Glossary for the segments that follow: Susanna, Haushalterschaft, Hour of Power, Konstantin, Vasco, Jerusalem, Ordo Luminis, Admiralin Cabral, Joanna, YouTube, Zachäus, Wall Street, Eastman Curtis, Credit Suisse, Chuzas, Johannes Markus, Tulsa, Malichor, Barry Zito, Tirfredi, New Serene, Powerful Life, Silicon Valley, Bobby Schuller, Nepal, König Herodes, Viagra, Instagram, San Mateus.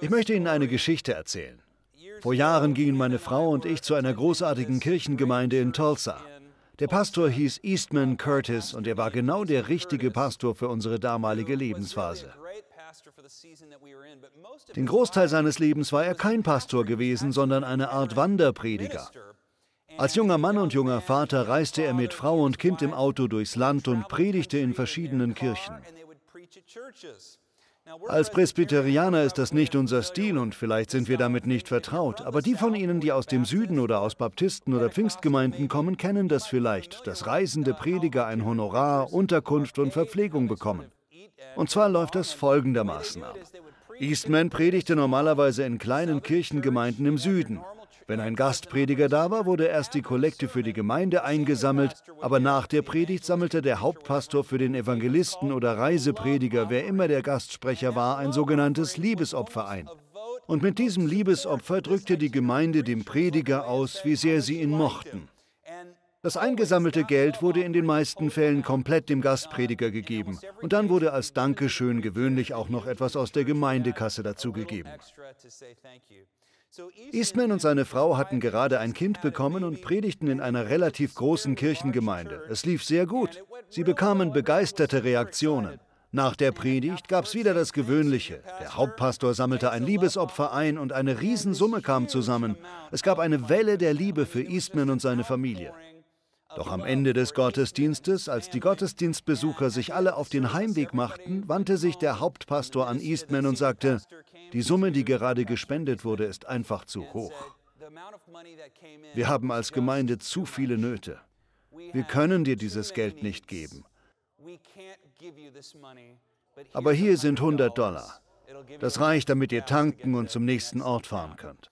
Ich möchte Ihnen eine Geschichte erzählen. Vor Jahren gingen meine Frau und ich zu einer großartigen Kirchengemeinde in Tulsa. Der Pastor hieß Eastman Curtis und er war genau der richtige Pastor für unsere damalige Lebensphase. Den Großteil seines Lebens war er kein Pastor gewesen, sondern eine Art Wanderprediger. Als junger Mann und junger Vater reiste er mit Frau und Kind im Auto durchs Land und predigte in verschiedenen Kirchen. Als Presbyterianer ist das nicht unser Stil und vielleicht sind wir damit nicht vertraut, aber die von Ihnen, die aus dem Süden oder aus Baptisten- oder Pfingstgemeinden kommen, kennen das vielleicht, dass reisende Prediger ein Honorar, Unterkunft und Verpflegung bekommen. Und zwar läuft das folgendermaßen ab. Eastman predigte normalerweise in kleinen Kirchengemeinden im Süden. Wenn ein Gastprediger da war, wurde erst die Kollekte für die Gemeinde eingesammelt, aber nach der Predigt sammelte der Hauptpastor für den Evangelisten oder Reiseprediger, wer immer der Gastsprecher war, ein sogenanntes Liebesopfer ein. Und mit diesem Liebesopfer drückte die Gemeinde dem Prediger aus, wie sehr sie ihn mochten. Das eingesammelte Geld wurde in den meisten Fällen komplett dem Gastprediger gegeben. Und dann wurde als Dankeschön gewöhnlich auch noch etwas aus der Gemeindekasse dazugegeben. Eastman und seine Frau hatten gerade ein Kind bekommen und predigten in einer relativ großen Kirchengemeinde. Es lief sehr gut. Sie bekamen begeisterte Reaktionen. Nach der Predigt gab es wieder das Gewöhnliche. Der Hauptpastor sammelte ein Liebesopfer ein und eine Riesensumme kam zusammen. Es gab eine Welle der Liebe für Eastman und seine Familie. Doch am Ende des Gottesdienstes, als die Gottesdienstbesucher sich alle auf den Heimweg machten, wandte sich der Hauptpastor an Eastman und sagte, die Summe, die gerade gespendet wurde, ist einfach zu hoch. Wir haben als Gemeinde zu viele Nöte. Wir können dir dieses Geld nicht geben. Aber hier sind 100 $. Das reicht, damit ihr tanken und zum nächsten Ort fahren könnt.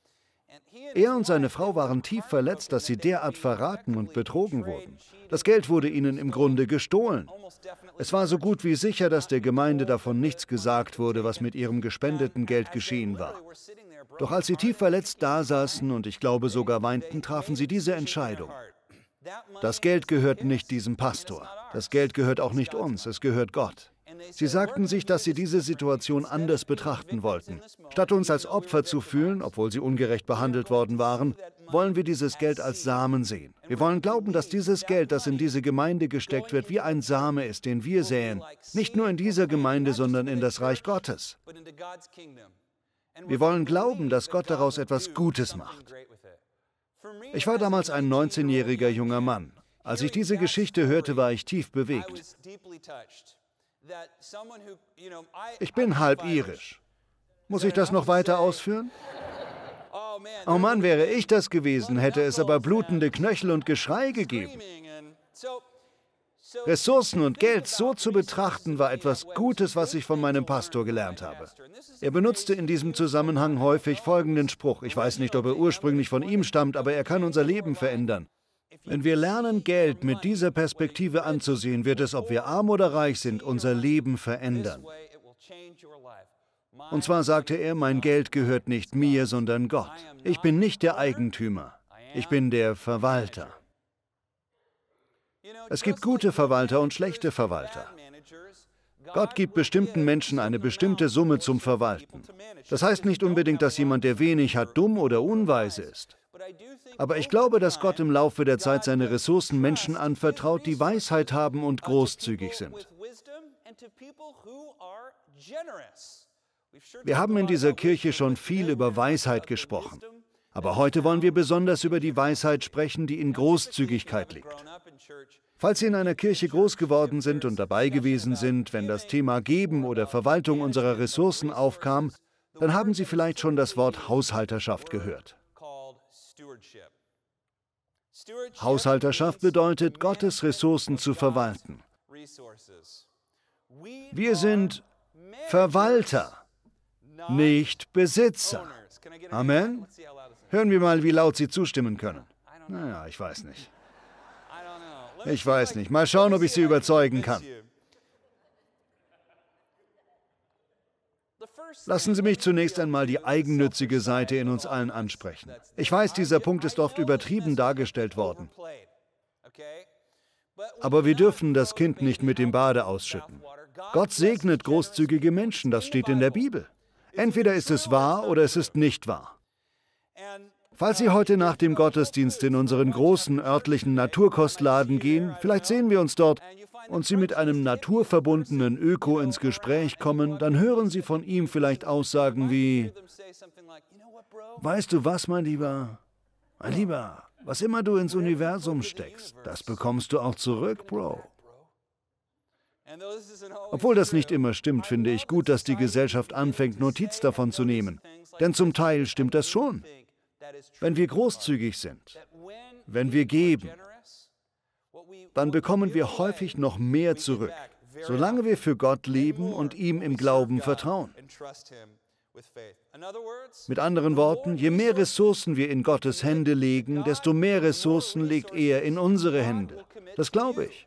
Er und seine Frau waren tief verletzt, dass sie derart verraten und betrogen wurden. Das Geld wurde ihnen im Grunde gestohlen. Es war so gut wie sicher, dass der Gemeinde davon nichts gesagt wurde, was mit ihrem gespendeten Geld geschehen war. Doch als sie tief verletzt dasaßen und ich glaube sogar weinten, trafen sie diese Entscheidung. Das Geld gehört nicht diesem Pastor. Das Geld gehört auch nicht uns, es gehört Gott. Sie sagten sich, dass sie diese Situation anders betrachten wollten. Statt uns als Opfer zu fühlen, obwohl sie ungerecht behandelt worden waren, wollen wir dieses Geld als Samen sehen. Wir wollen glauben, dass dieses Geld, das in diese Gemeinde gesteckt wird, wie ein Same ist, den wir säen. Nicht nur in dieser Gemeinde, sondern in das Reich Gottes. Wir wollen glauben, dass Gott daraus etwas Gutes macht. Ich war damals ein 19-jähriger junger Mann. Als ich diese Geschichte hörte, war ich tief bewegt. Ich bin halb irisch. Muss ich das noch weiter ausführen? Oh Mann, wäre ich das gewesen, hätte es aber blutende Knöchel und Geschrei gegeben. Ressourcen und Geld so zu betrachten, war etwas Gutes, was ich von meinem Pastor gelernt habe. Er benutzte in diesem Zusammenhang häufig folgenden Spruch. Ich weiß nicht, ob er ursprünglich von ihm stammt, aber er kann unser Leben verändern. Wenn wir lernen, Geld mit dieser Perspektive anzusehen, wird es, ob wir arm oder reich sind, unser Leben verändern. Und zwar sagte er, mein Geld gehört nicht mir, sondern Gott. Ich bin nicht der Eigentümer, ich bin der Verwalter. Es gibt gute Verwalter und schlechte Verwalter. Gott gibt bestimmten Menschen eine bestimmte Summe zum Verwalten. Das heißt nicht unbedingt, dass jemand, der wenig hat, dumm oder unweise ist. Aber ich glaube, dass Gott im Laufe der Zeit seine Ressourcen Menschen anvertraut, die Weisheit haben und großzügig sind. Wir haben in dieser Kirche schon viel über Weisheit gesprochen. Aber heute wollen wir besonders über die Weisheit sprechen, die in Großzügigkeit liegt. Falls Sie in einer Kirche groß geworden sind und dabei gewesen sind, wenn das Thema Geben oder Verwaltung unserer Ressourcen aufkam, dann haben Sie vielleicht schon das Wort Haushalterschaft gehört. Haushalterschaft bedeutet, Gottes Ressourcen zu verwalten. Wir sind Verwalter, nicht Besitzer. Amen? Hören wir mal, wie laut Sie zustimmen können. Naja, ich weiß nicht. Ich weiß nicht. Mal schauen, ob ich Sie überzeugen kann. Lassen Sie mich zunächst einmal die eigennützige Seite in uns allen ansprechen. Ich weiß, dieser Punkt ist oft übertrieben dargestellt worden. Aber wir dürfen das Kind nicht mit dem Bade ausschütten. Gott segnet großzügige Menschen, das steht in der Bibel. Entweder ist es wahr oder es ist nicht wahr. Falls Sie heute nach dem Gottesdienst in unseren großen örtlichen Naturkostladen gehen, vielleicht sehen wir uns dort, und Sie mit einem naturverbundenen Öko ins Gespräch kommen, dann hören Sie von ihm vielleicht Aussagen wie: Weißt du was, mein Lieber? Mein Lieber, was immer du ins Universum steckst, das bekommst du auch zurück, Bro. Obwohl das nicht immer stimmt, finde ich gut, dass die Gesellschaft anfängt, Notiz davon zu nehmen. Denn zum Teil stimmt das schon. Wenn wir großzügig sind, wenn wir geben, dann bekommen wir häufig noch mehr zurück, solange wir für Gott leben und ihm im Glauben vertrauen. Mit anderen Worten, je mehr Ressourcen wir in Gottes Hände legen, desto mehr Ressourcen legt er in unsere Hände. Das glaube ich.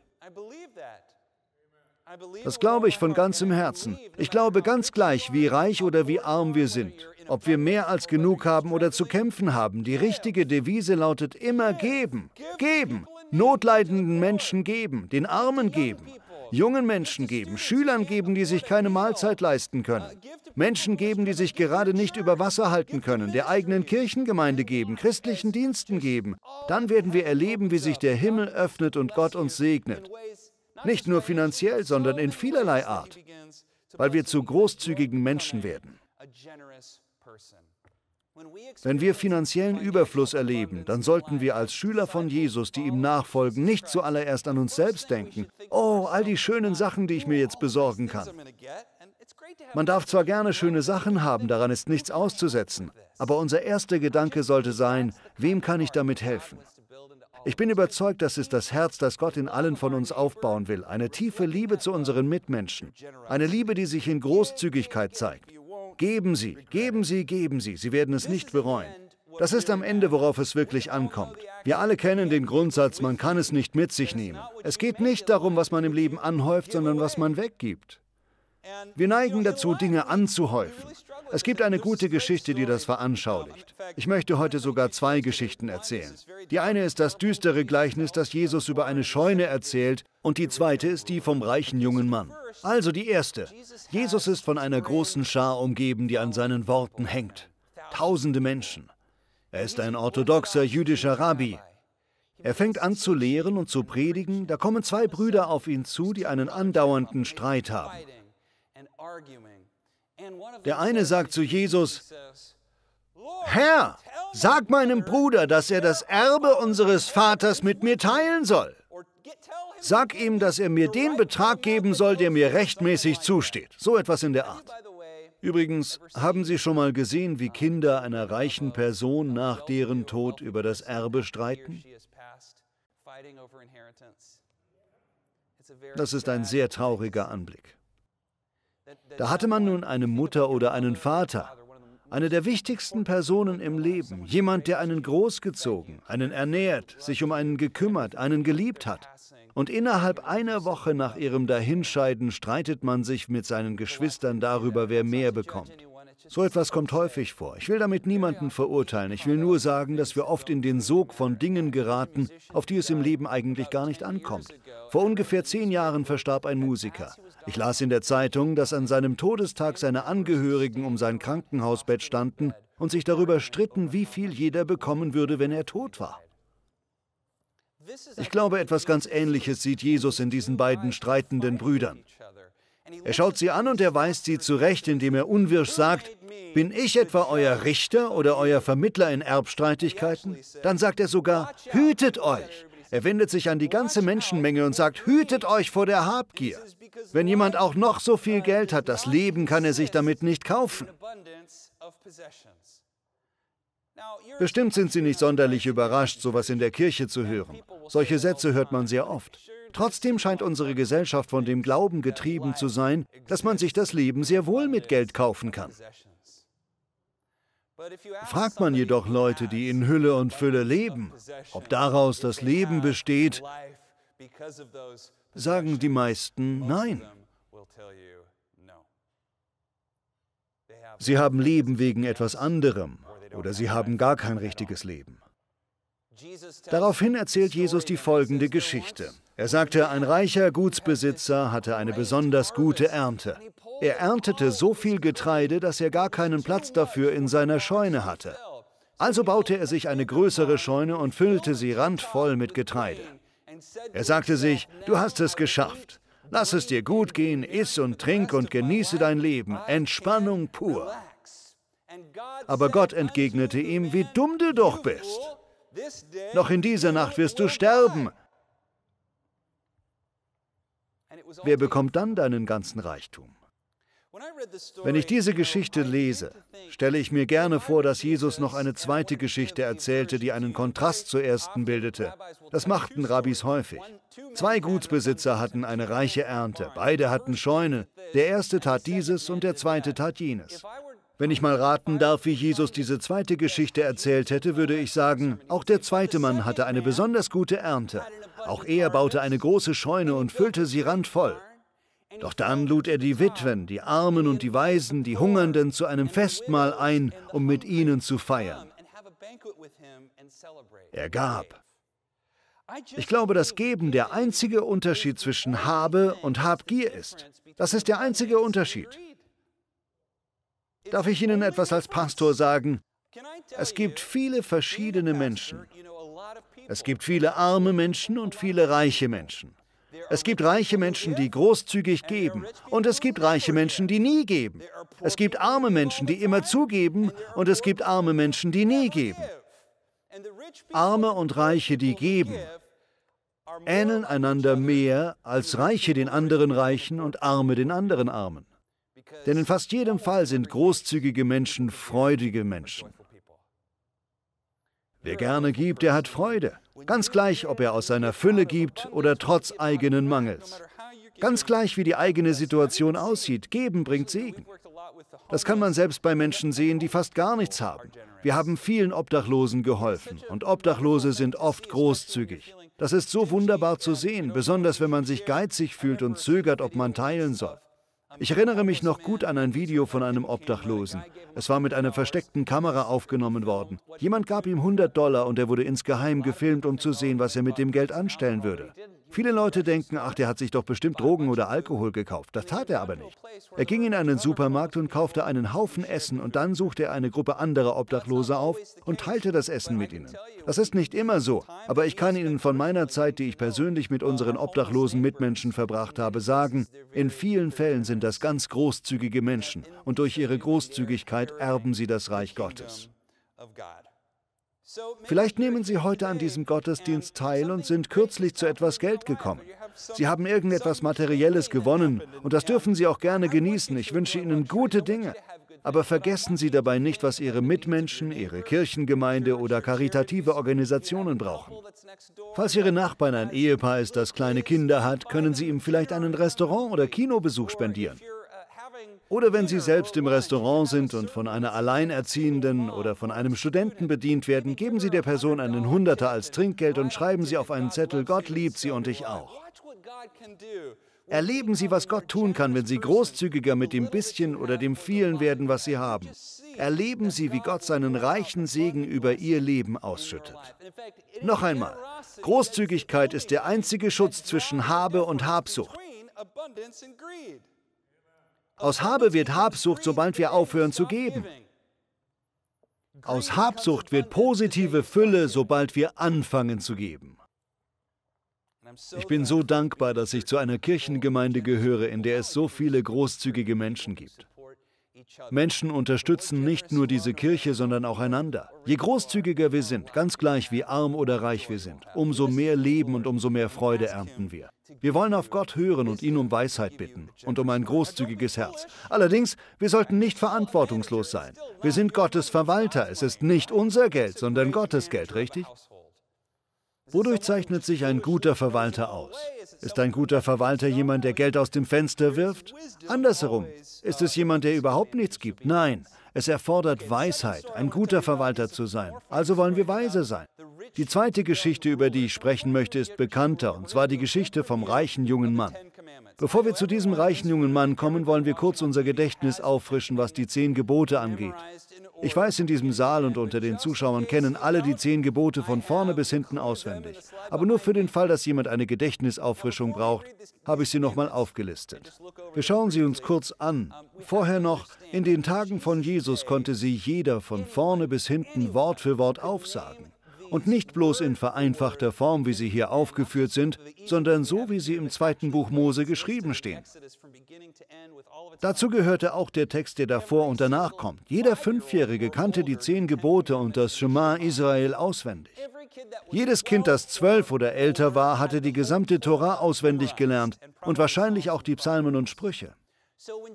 Das glaube ich von ganzem Herzen. Ich glaube ganz gleich, wie reich oder wie arm wir sind, ob wir mehr als genug haben oder zu kämpfen haben. Die richtige Devise lautet immer geben, geben, notleidenden Menschen geben, den Armen geben, jungen Menschen geben, Schülern geben, die sich keine Mahlzeit leisten können, Menschen geben, die sich gerade nicht über Wasser halten können, der eigenen Kirchengemeinde geben, christlichen Diensten geben. Dann werden wir erleben, wie sich der Himmel öffnet und Gott uns segnet. Nicht nur finanziell, sondern in vielerlei Art, weil wir zu großzügigen Menschen werden. Wenn wir finanziellen Überfluss erleben, dann sollten wir als Schüler von Jesus, die ihm nachfolgen, nicht zuallererst an uns selbst denken. Oh, all die schönen Sachen, die ich mir jetzt besorgen kann. Man darf zwar gerne schöne Sachen haben, daran ist nichts auszusetzen, aber unser erster Gedanke sollte sein: Wem kann ich damit helfen? Ich bin überzeugt, das ist das Herz, das Gott in allen von uns aufbauen will. Eine tiefe Liebe zu unseren Mitmenschen. Eine Liebe, die sich in Großzügigkeit zeigt. Geben Sie, geben Sie, geben Sie. Sie werden es nicht bereuen. Das ist am Ende, worauf es wirklich ankommt. Wir alle kennen den Grundsatz, man kann es nicht mit sich nehmen. Es geht nicht darum, was man im Leben anhäuft, sondern was man weggibt. Wir neigen dazu, Dinge anzuhäufen. Es gibt eine gute Geschichte, die das veranschaulicht. Ich möchte heute sogar zwei Geschichten erzählen. Die eine ist das düstere Gleichnis, das Jesus über eine Scheune erzählt, und die zweite ist die vom reichen jungen Mann. Also die erste. Jesus ist von einer großen Schar umgeben, die an seinen Worten hängt. Tausende Menschen. Er ist ein orthodoxer jüdischer Rabbi. Er fängt an zu lehren und zu predigen. Da kommen zwei Brüder auf ihn zu, die einen andauernden Streit haben. Der eine sagt zu Jesus: Herr, sag meinem Bruder, dass er das Erbe unseres Vaters mit mir teilen soll. Sag ihm, dass er mir den Betrag geben soll, der mir rechtmäßig zusteht. So etwas in der Art. Übrigens, haben Sie schon mal gesehen, wie Kinder einer reichen Person nach deren Tod über das Erbe streiten? Das ist ein sehr trauriger Anblick. Da hatte man nun eine Mutter oder einen Vater, eine der wichtigsten Personen im Leben, jemand, der einen großgezogen, einen ernährt, sich um einen gekümmert, einen geliebt hat. Und innerhalb einer Woche nach ihrem Dahinscheiden streitet man sich mit seinen Geschwistern darüber, wer mehr bekommt. So etwas kommt häufig vor. Ich will damit niemanden verurteilen. Ich will nur sagen, dass wir oft in den Sog von Dingen geraten, auf die es im Leben eigentlich gar nicht ankommt. Vor ungefähr 10 Jahren verstarb ein Musiker. Ich las in der Zeitung, dass an seinem Todestag seine Angehörigen um sein Krankenhausbett standen und sich darüber stritten, wie viel jeder bekommen würde, wenn er tot war. Ich glaube, etwas ganz Ähnliches sieht Jesus in diesen beiden streitenden Brüdern. Er schaut sie an und er weist sie zurecht, indem er unwirsch sagt: Bin ich etwa euer Richter oder euer Vermittler in Erbstreitigkeiten? Dann sagt er sogar: Hütet euch! Er wendet sich an die ganze Menschenmenge und sagt: Hütet euch vor der Habgier. Wenn jemand auch noch so viel Geld hat, das Leben kann er sich damit nicht kaufen. Bestimmt sind Sie nicht sonderlich überrascht, sowas in der Kirche zu hören. Solche Sätze hört man sehr oft. Trotzdem scheint unsere Gesellschaft von dem Glauben getrieben zu sein, dass man sich das Leben sehr wohl mit Geld kaufen kann. Fragt man jedoch Leute, die in Hülle und Fülle leben, ob daraus das Leben besteht, sagen die meisten nein. Sie haben Leben wegen etwas anderem oder sie haben gar kein richtiges Leben. Daraufhin erzählt Jesus die folgende Geschichte. Er sagte, ein reicher Gutsbesitzer hatte eine besonders gute Ernte. Er erntete so viel Getreide, dass er gar keinen Platz dafür in seiner Scheune hatte. Also baute er sich eine größere Scheune und füllte sie randvoll mit Getreide. Er sagte sich, du hast es geschafft. Lass es dir gut gehen, iss und trink und genieße dein Leben. Entspannung pur. Aber Gott entgegnete ihm, wie dumm du doch bist. Noch in dieser Nacht wirst du sterben. Wer bekommt dann deinen ganzen Reichtum? Wenn ich diese Geschichte lese, stelle ich mir gerne vor, dass Jesus noch eine zweite Geschichte erzählte, die einen Kontrast zur ersten bildete. Das machten Rabbis häufig. Zwei Gutsbesitzer hatten eine reiche Ernte, beide hatten Scheune. Der erste tat dieses und der zweite tat jenes. Wenn ich mal raten darf, wie Jesus diese zweite Geschichte erzählt hätte, würde ich sagen, auch der zweite Mann hatte eine besonders gute Ernte. Auch er baute eine große Scheune und füllte sie randvoll. Doch dann lud er die Witwen, die Armen und die Waisen, die Hungernden zu einem Festmahl ein, um mit ihnen zu feiern. Er gab. Ich glaube, dass Geben der einzige Unterschied zwischen Habe und Habgier ist. Das ist der einzige Unterschied. Darf ich Ihnen etwas als Pastor sagen? Es gibt viele verschiedene Menschen. Es gibt viele arme Menschen und viele reiche Menschen. Es gibt reiche Menschen, die großzügig geben, und es gibt reiche Menschen, die nie geben. Es gibt arme Menschen, die immer zugeben, und es gibt arme Menschen, die nie geben. Arme und Reiche, die geben, ähneln einander mehr als Reiche den anderen Reichen und Arme den anderen Armen. Denn in fast jedem Fall sind großzügige Menschen freudige Menschen. Wer gerne gibt, der hat Freude. Ganz gleich, ob er aus seiner Fülle gibt oder trotz eigenen Mangels. Ganz gleich, wie die eigene Situation aussieht, Geben bringt Segen. Das kann man selbst bei Menschen sehen, die fast gar nichts haben. Wir haben vielen Obdachlosen geholfen, und Obdachlose sind oft großzügig. Das ist so wunderbar zu sehen, besonders wenn man sich geizig fühlt und zögert, ob man teilen soll. Ich erinnere mich noch gut an ein Video von einem Obdachlosen. Es war mit einer versteckten Kamera aufgenommen worden. Jemand gab ihm $100 und er wurde insgeheim gefilmt, um zu sehen, was er mit dem Geld anstellen würde. Viele Leute denken, ach, der hat sich doch bestimmt Drogen oder Alkohol gekauft. Das tat er aber nicht. Er ging in einen Supermarkt und kaufte einen Haufen Essen und dann suchte er eine Gruppe anderer Obdachloser auf und teilte das Essen mit ihnen. Das ist nicht immer so, aber ich kann Ihnen von meiner Zeit, die ich persönlich mit unseren obdachlosen Mitmenschen verbracht habe, sagen, in vielen Fällen sind das ganz großzügige Menschen und durch ihre Großzügigkeit erben sie das Reich Gottes. Vielleicht nehmen Sie heute an diesem Gottesdienst teil und sind kürzlich zu etwas Geld gekommen. Sie haben irgendetwas Materielles gewonnen und das dürfen Sie auch gerne genießen. Ich wünsche Ihnen gute Dinge. Aber vergessen Sie dabei nicht, was Ihre Mitmenschen, Ihre Kirchengemeinde oder karitative Organisationen brauchen. Falls Ihre Nachbarn ein Ehepaar ist, das kleine Kinder hat, können Sie ihm vielleicht einen Restaurant- oder Kinobesuch spendieren. Oder wenn Sie selbst im Restaurant sind und von einer Alleinerziehenden oder von einem Studenten bedient werden, geben Sie der Person einen $100 als Trinkgeld und schreiben Sie auf einen Zettel, Gott liebt Sie und ich auch. Erleben Sie, was Gott tun kann, wenn Sie großzügiger mit dem bisschen oder dem vielen werden, was Sie haben. Erleben Sie, wie Gott seinen reichen Segen über Ihr Leben ausschüttet. Noch einmal, Großzügigkeit ist der einzige Schutz zwischen Habe und Habsucht. Aus Habe wird Habsucht, sobald wir aufhören zu geben. Aus Habsucht wird positive Fülle, sobald wir anfangen zu geben. Ich bin so dankbar, dass ich zu einer Kirchengemeinde gehöre, in der es so viele großzügige Menschen gibt. Menschen unterstützen nicht nur diese Kirche, sondern auch einander. Je großzügiger wir sind, ganz gleich wie arm oder reich wir sind, umso mehr Leben und umso mehr Freude ernten wir. Wir wollen auf Gott hören und ihn um Weisheit bitten und um ein großzügiges Herz. Allerdings, wir sollten nicht verantwortungslos sein. Wir sind Gottes Verwalter. Es ist nicht unser Geld, sondern Gottes Geld, richtig? Wodurch zeichnet sich ein guter Verwalter aus? Ist ein guter Verwalter jemand, der Geld aus dem Fenster wirft? Andersherum, ist es jemand, der überhaupt nichts gibt? Nein, es erfordert Weisheit, ein guter Verwalter zu sein. Also wollen wir weise sein. Die zweite Geschichte, über die ich sprechen möchte, ist bekannter, und zwar die Geschichte vom reichen jungen Mann. Bevor wir zu diesem reichen jungen Mann kommen, wollen wir kurz unser Gedächtnis auffrischen, was die 10 Gebote angeht. Ich weiß, in diesem Saal und unter den Zuschauern kennen alle die 10 Gebote von vorne bis hinten auswendig. Aber nur für den Fall, dass jemand eine Gedächtnisauffrischung braucht, habe ich sie nochmal aufgelistet. Wir schauen sie uns kurz an. Vorher noch, in den Tagen von Jesus konnte sie jeder von vorne bis hinten Wort für Wort aufsagen. Und nicht bloß in vereinfachter Form, wie sie hier aufgeführt sind, sondern so, wie sie im 2. Buch Mose geschrieben stehen. Dazu gehörte auch der Text, der davor und danach kommt. Jeder 5-Jährige kannte die 10 Gebote und das Schema Israel auswendig. Jedes Kind, das 12 oder älter war, hatte die gesamte Tora auswendig gelernt und wahrscheinlich auch die Psalmen und Sprüche.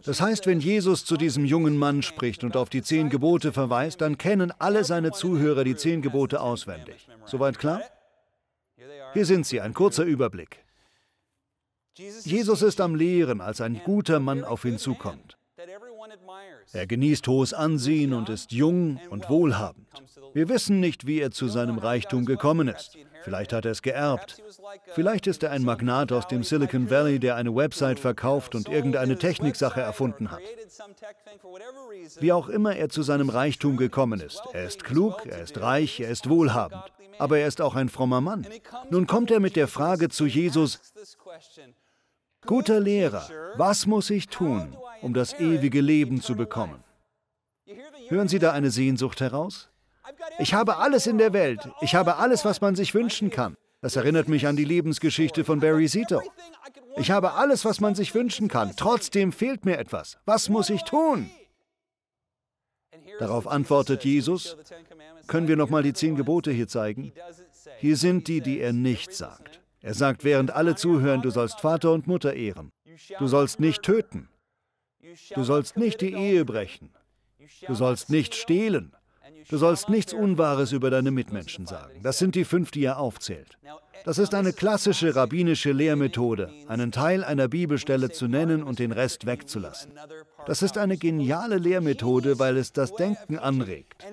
Das heißt, wenn Jesus zu diesem jungen Mann spricht und auf die 10 Gebote verweist, dann kennen alle seine Zuhörer die 10 Gebote auswendig. Soweit klar? Hier sind sie, ein kurzer Überblick. Jesus ist am Lehren, als ein guter Mann auf ihn zukommt. Er genießt hohes Ansehen und ist jung und wohlhabend. Wir wissen nicht, wie er zu seinem Reichtum gekommen ist. Vielleicht hat er es geerbt. Vielleicht ist er ein Magnat aus dem Silicon Valley, der eine Website verkauft und irgendeine Techniksache erfunden hat. Wie auch immer er zu seinem Reichtum gekommen ist. Er ist klug, er ist reich, er ist wohlhabend. Aber er ist auch ein frommer Mann. Nun kommt er mit der Frage zu Jesus: Guter Lehrer, was muss ich tun, um das ewige Leben zu bekommen? Hören Sie da eine Sehnsucht heraus? Ich habe alles in der Welt. Ich habe alles, was man sich wünschen kann. Das erinnert mich an die Lebensgeschichte von Barry Zito. Ich habe alles, was man sich wünschen kann. Trotzdem fehlt mir etwas. Was muss ich tun? Darauf antwortet Jesus: Können wir nochmal die 10 Gebote hier zeigen? Hier sind die, die er nicht sagt. Er sagt, während alle zuhören, du sollst Vater und Mutter ehren. Du sollst nicht töten. Du sollst nicht die Ehe brechen. Du sollst nicht stehlen. Du sollst nichts Unwahres über deine Mitmenschen sagen. Das sind die 5, die er aufzählt. Das ist eine klassische rabbinische Lehrmethode, einen Teil einer Bibelstelle zu nennen und den Rest wegzulassen. Das ist eine geniale Lehrmethode, weil es das Denken anregt.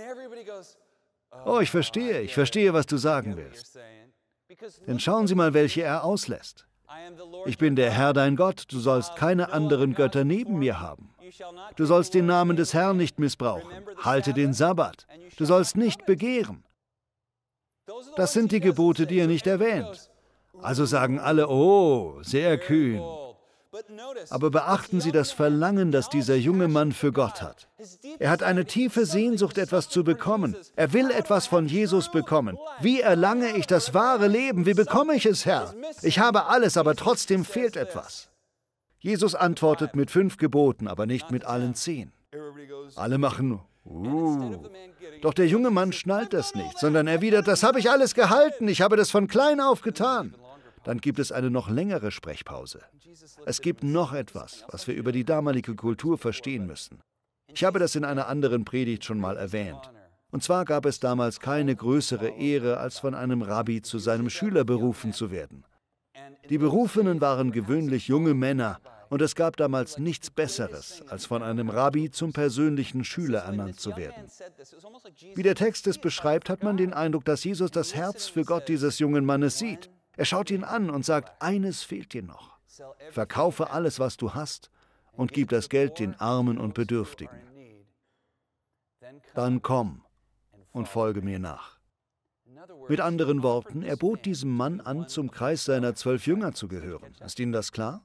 Oh, ich verstehe, was du sagen willst. Denn schauen Sie mal, welche er auslässt. Ich bin der Herr, dein Gott, du sollst keine anderen Götter neben mir haben. Du sollst den Namen des Herrn nicht missbrauchen. Halte den Sabbat. Du sollst nicht begehren. Das sind die Gebote, die er nicht erwähnt. Also sagen alle, oh, sehr kühn. Aber beachten Sie das Verlangen, das dieser junge Mann für Gott hat. Er hat eine tiefe Sehnsucht, etwas zu bekommen. Er will etwas von Jesus bekommen. Wie erlange ich das wahre Leben? Wie bekomme ich es, Herr? Ich habe alles, aber trotzdem fehlt etwas. Jesus antwortet mit 5 Geboten, aber nicht mit allen 10. Alle machen, Doch der junge Mann schnallt das nicht, sondern erwidert, das habe ich alles gehalten, ich habe das von klein auf getan. Dann gibt es eine noch längere Sprechpause. Es gibt noch etwas, was wir über die damalige Kultur verstehen müssen. Ich habe das in einer anderen Predigt schon mal erwähnt. Und zwar gab es damals keine größere Ehre, als von einem Rabbi zu seinem Schüler berufen zu werden. Die Berufenen waren gewöhnlich junge Männer, und es gab damals nichts Besseres, als von einem Rabbi zum persönlichen Schüler ernannt zu werden. Wie der Text es beschreibt, hat man den Eindruck, dass Jesus das Herz für Gott dieses jungen Mannes sieht. Er schaut ihn an und sagt, eines fehlt dir noch. Verkaufe alles, was du hast, und gib das Geld den Armen und Bedürftigen. Dann komm und folge mir nach. Mit anderen Worten, er bot diesem Mann an, zum Kreis seiner 12 Jünger zu gehören. Ist Ihnen das klar?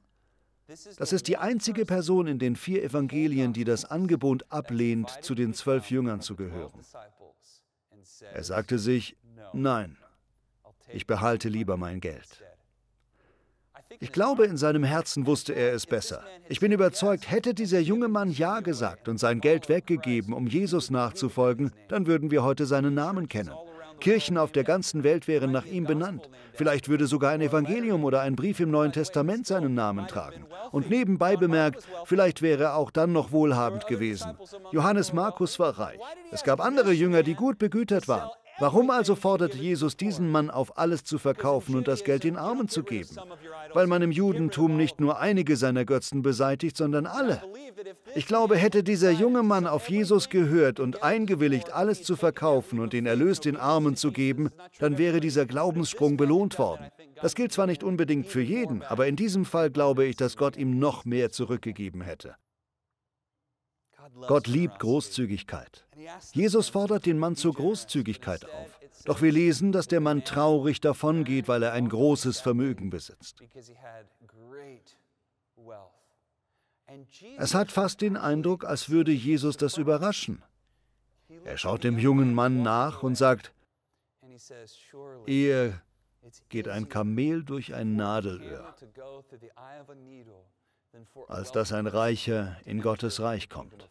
Das ist die einzige Person in den 4 Evangelien, die das Angebot ablehnt, zu den 12 Jüngern zu gehören. Er sagte sich, nein. Ich behalte lieber mein Geld. Ich glaube, in seinem Herzen wusste er es besser. Ich bin überzeugt, hätte dieser junge Mann Ja gesagt und sein Geld weggegeben, um Jesus nachzufolgen, dann würden wir heute seinen Namen kennen. Kirchen auf der ganzen Welt wären nach ihm benannt. Vielleicht würde sogar ein Evangelium oder ein Brief im Neuen Testament seinen Namen tragen. Und nebenbei bemerkt, vielleicht wäre er auch dann noch wohlhabend gewesen. Johannes Markus war reich. Es gab andere Jünger, die gut begütert waren. Warum also forderte Jesus diesen Mann auf, alles zu verkaufen und das Geld den Armen zu geben? Weil man im Judentum nicht nur einige seiner Götzen beseitigt, sondern alle. Ich glaube, hätte dieser junge Mann auf Jesus gehört und eingewilligt, alles zu verkaufen und den Erlös den Armen zu geben, dann wäre dieser Glaubenssprung belohnt worden. Das gilt zwar nicht unbedingt für jeden, aber in diesem Fall glaube ich, dass Gott ihm noch mehr zurückgegeben hätte. Gott liebt Großzügigkeit. Jesus fordert den Mann zur Großzügigkeit auf. Doch wir lesen, dass der Mann traurig davongeht, weil er ein großes Vermögen besitzt. Es hat fast den Eindruck, als würde Jesus das überraschen. Er schaut dem jungen Mann nach und sagt, eher geht ein Kamel durch ein Nadelöhr, als dass ein Reicher in Gottes Reich kommt.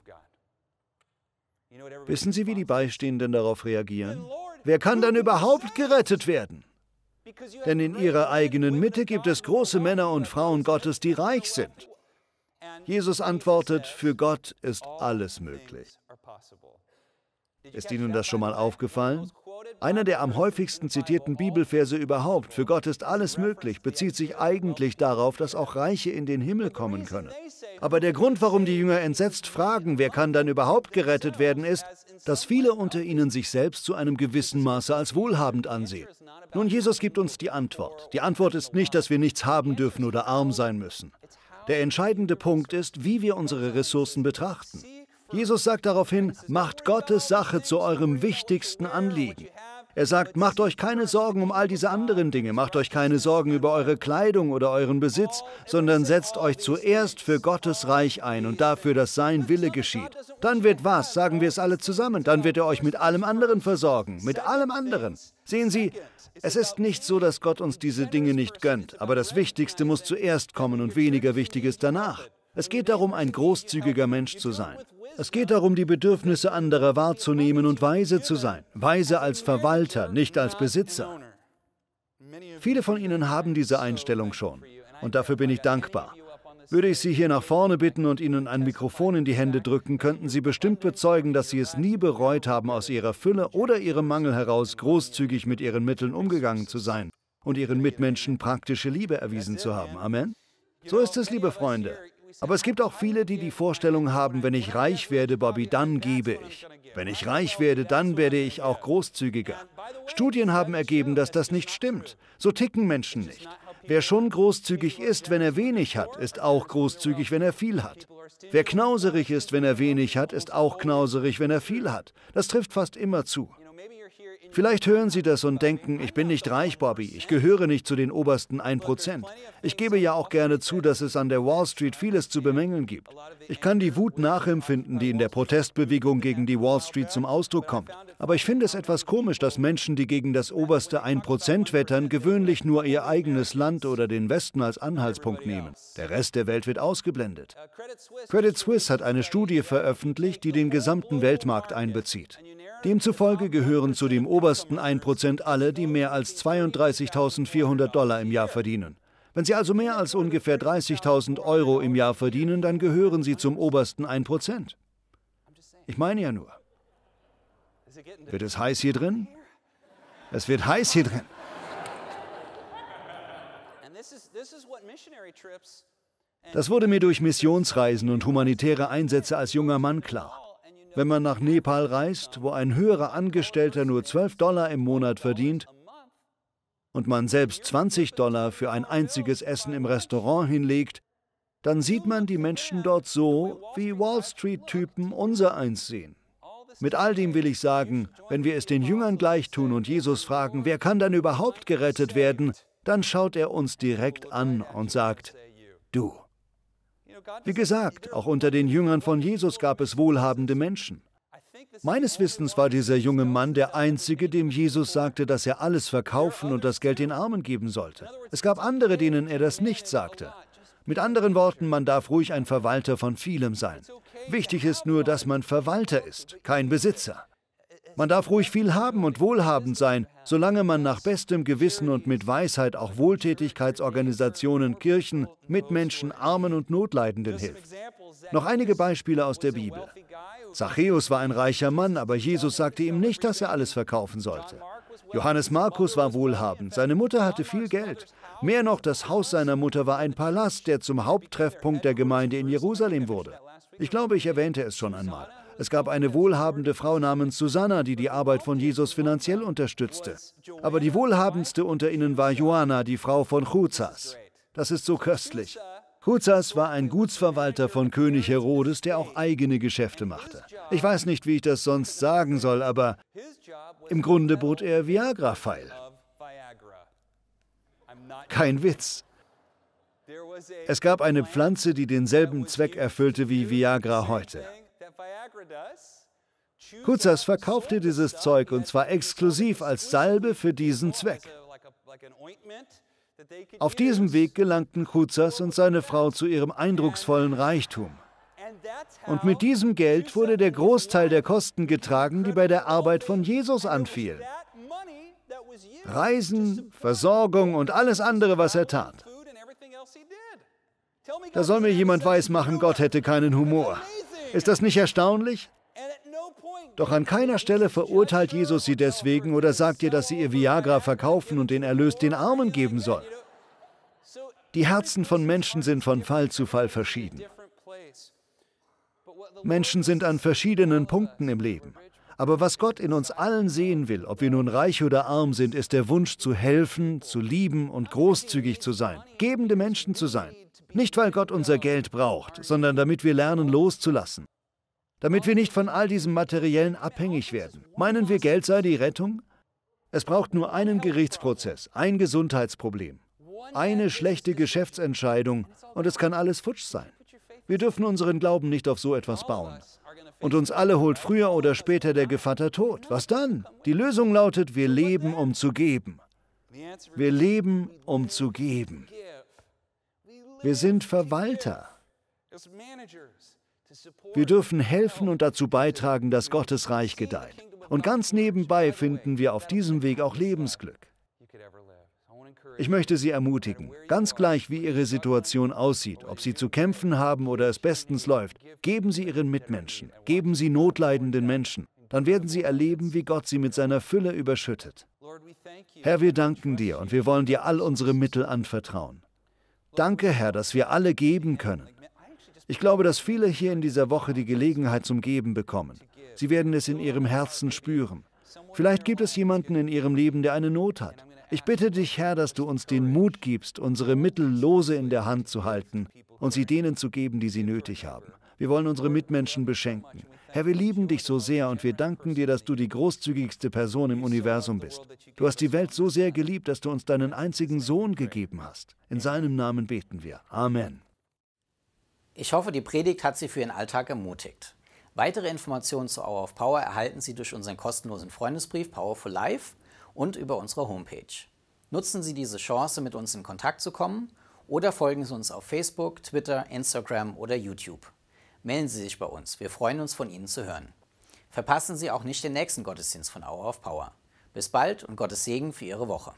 Wissen Sie, wie die Beistehenden darauf reagieren? Wer kann dann überhaupt gerettet werden? Denn in ihrer eigenen Mitte gibt es große Männer und Frauen Gottes, die reich sind. Jesus antwortet, für Gott ist alles möglich. Ist Ihnen das schon mal aufgefallen? Einer der am häufigsten zitierten Bibelverse überhaupt, für Gott ist alles möglich, bezieht sich eigentlich darauf, dass auch Reiche in den Himmel kommen können. Aber der Grund, warum die Jünger entsetzt fragen, wer kann dann überhaupt gerettet werden, ist, dass viele unter ihnen sich selbst zu einem gewissen Maße als wohlhabend ansehen. Nun, Jesus gibt uns die Antwort. Die Antwort ist nicht, dass wir nichts haben dürfen oder arm sein müssen. Der entscheidende Punkt ist, wie wir unsere Ressourcen betrachten. Jesus sagt daraufhin, macht Gottes Sache zu eurem wichtigsten Anliegen. Er sagt, macht euch keine Sorgen um all diese anderen Dinge, macht euch keine Sorgen über eure Kleidung oder euren Besitz, sondern setzt euch zuerst für Gottes Reich ein und dafür, dass sein Wille geschieht. Dann wird was, sagen wir es alle zusammen, dann wird er euch mit allem anderen versorgen, mit allem anderen. Sehen Sie, es ist nicht so, dass Gott uns diese Dinge nicht gönnt, aber das Wichtigste muss zuerst kommen und weniger Wichtiges danach. Es geht darum, ein großzügiger Mensch zu sein. Es geht darum, die Bedürfnisse anderer wahrzunehmen und weise zu sein. Weise als Verwalter, nicht als Besitzer. Viele von Ihnen haben diese Einstellung schon. Und dafür bin ich dankbar. Würde ich Sie hier nach vorne bitten und Ihnen ein Mikrofon in die Hände drücken, könnten Sie bestimmt bezeugen, dass Sie es nie bereut haben, aus Ihrer Fülle oder Ihrem Mangel heraus großzügig mit Ihren Mitteln umgegangen zu sein und Ihren Mitmenschen praktische Liebe erwiesen zu haben. Amen? So ist es, liebe Freunde. Aber es gibt auch viele, die die Vorstellung haben, wenn ich reich werde, Bobby, dann gebe ich. Wenn ich reich werde, dann werde ich auch großzügiger. Studien haben ergeben, dass das nicht stimmt. So ticken Menschen nicht. Wer schon großzügig ist, wenn er wenig hat, ist auch großzügig, wenn er viel hat. Wer knauserig ist, wenn er wenig hat, ist auch knauserig, wenn er viel hat. Das trifft fast immer zu. Vielleicht hören Sie das und denken, ich bin nicht reich, Bobby, ich gehöre nicht zu den obersten 1%. Ich gebe ja auch gerne zu, dass es an der Wall Street vieles zu bemängeln gibt. Ich kann die Wut nachempfinden, die in der Protestbewegung gegen die Wall Street zum Ausdruck kommt. Aber ich finde es etwas komisch, dass Menschen, die gegen das oberste 1% wettern, gewöhnlich nur ihr eigenes Land oder den Westen als Anhaltspunkt nehmen. Der Rest der Welt wird ausgeblendet. Credit Suisse hat eine Studie veröffentlicht, die den gesamten Weltmarkt einbezieht. Demzufolge gehören zu dem obersten 1% alle, die mehr als 32.400 $ im Jahr verdienen. Wenn Sie also mehr als ungefähr 30.000 € im Jahr verdienen, dann gehören Sie zum obersten 1%. Ich meine ja nur. Wird es heiß hier drin? Es wird heiß hier drin. Das wurde mir durch Missionsreisen und humanitäre Einsätze als junger Mann klar. Wenn man nach Nepal reist, wo ein höherer Angestellter nur 12 $ im Monat verdient und man selbst 20 $ für ein einziges Essen im Restaurant hinlegt, dann sieht man die Menschen dort so, wie Wall Street-Typen unsereins sehen. Mit all dem will ich sagen, wenn wir es den Jüngern gleich tun und Jesus fragen, wer kann dann überhaupt gerettet werden, dann schaut er uns direkt an und sagt, du. Wie gesagt, auch unter den Jüngern von Jesus gab es wohlhabende Menschen. Meines Wissens war dieser junge Mann der Einzige, dem Jesus sagte, dass er alles verkaufen und das Geld den Armen geben sollte. Es gab andere, denen er das nicht sagte. Mit anderen Worten, man darf ruhig ein Verwalter von vielem sein. Wichtig ist nur, dass man Verwalter ist, kein Besitzer. Man darf ruhig viel haben und wohlhabend sein, solange man nach bestem Gewissen und mit Weisheit auch Wohltätigkeitsorganisationen, Kirchen, Mitmenschen, Armen und Notleidenden hilft. Noch einige Beispiele aus der Bibel. Zachäus war ein reicher Mann, aber Jesus sagte ihm nicht, dass er alles verkaufen sollte. Johannes Markus war wohlhabend, seine Mutter hatte viel Geld. Mehr noch, das Haus seiner Mutter war ein Palast, der zum Haupttreffpunkt der Gemeinde in Jerusalem wurde. Ich glaube, ich erwähnte es schon einmal. Es gab eine wohlhabende Frau namens Susanna, die die Arbeit von Jesus finanziell unterstützte. Aber die wohlhabendste unter ihnen war Joanna, die Frau von Chuzas. Das ist so köstlich. Chuzas war ein Gutsverwalter von König Herodes, der auch eigene Geschäfte machte. Ich weiß nicht, wie ich das sonst sagen soll, aber im Grunde bot er Viagra-Pfeil. Kein Witz. Es gab eine Pflanze, die denselben Zweck erfüllte wie Viagra heute. Chuzas verkaufte dieses Zeug, und zwar exklusiv als Salbe für diesen Zweck. Auf diesem Weg gelangten Chuzas und seine Frau zu ihrem eindrucksvollen Reichtum. Und mit diesem Geld wurde der Großteil der Kosten getragen, die bei der Arbeit von Jesus anfielen. Reisen, Versorgung und alles andere, was er tat. Da soll mir jemand weismachen, Gott hätte keinen Humor. Ist das nicht erstaunlich? Doch an keiner Stelle verurteilt Jesus sie deswegen oder sagt ihr, dass sie ihr Viagra verkaufen und den Erlös den Armen geben soll. Die Herzen von Menschen sind von Fall zu Fall verschieden. Menschen sind an verschiedenen Punkten im Leben. Aber was Gott in uns allen sehen will, ob wir nun reich oder arm sind, ist der Wunsch zu helfen, zu lieben und großzügig zu sein, gebende Menschen zu sein. Nicht, weil Gott unser Geld braucht, sondern damit wir lernen, loszulassen. Damit wir nicht von all diesem Materiellen abhängig werden. Meinen wir, Geld sei die Rettung? Es braucht nur einen Gerichtsprozess, ein Gesundheitsproblem, eine schlechte Geschäftsentscheidung und es kann alles futsch sein. Wir dürfen unseren Glauben nicht auf so etwas bauen. Und uns alle holt früher oder später der Gevatter Tod. Was dann? Die Lösung lautet, wir leben, um zu geben. Wir leben, um zu geben. Wir sind Verwalter. Wir dürfen helfen und dazu beitragen, dass Gottes Reich gedeiht. Und ganz nebenbei finden wir auf diesem Weg auch Lebensglück. Ich möchte Sie ermutigen, ganz gleich wie Ihre Situation aussieht, ob Sie zu kämpfen haben oder es bestens läuft, geben Sie Ihren Mitmenschen, geben Sie notleidenden Menschen. Dann werden Sie erleben, wie Gott Sie mit seiner Fülle überschüttet. Herr, wir danken dir und wir wollen dir all unsere Mittel anvertrauen. Danke, Herr, dass wir alle geben können. Ich glaube, dass viele hier in dieser Woche die Gelegenheit zum Geben bekommen. Sie werden es in ihrem Herzen spüren. Vielleicht gibt es jemanden in ihrem Leben, der eine Not hat. Ich bitte dich, Herr, dass du uns den Mut gibst, unsere Mittel lose in der Hand zu halten und sie denen zu geben, die sie nötig haben. Wir wollen unsere Mitmenschen beschenken. Herr, wir lieben dich so sehr und wir danken dir, dass du die großzügigste Person im Universum bist. Du hast die Welt so sehr geliebt, dass du uns deinen einzigen Sohn gegeben hast. In seinem Namen beten wir. Amen. Ich hoffe, die Predigt hat Sie für Ihren Alltag ermutigt. Weitere Informationen zu Hour of Power erhalten Sie durch unseren kostenlosen Freundesbrief Powerful Life und über unsere Homepage. Nutzen Sie diese Chance, mit uns in Kontakt zu kommen oder folgen Sie uns auf Facebook, Twitter, Instagram oder YouTube. Melden Sie sich bei uns, wir freuen uns, von Ihnen zu hören. Verpassen Sie auch nicht den nächsten Gottesdienst von Hour of Power. Bis bald und Gottes Segen für Ihre Woche.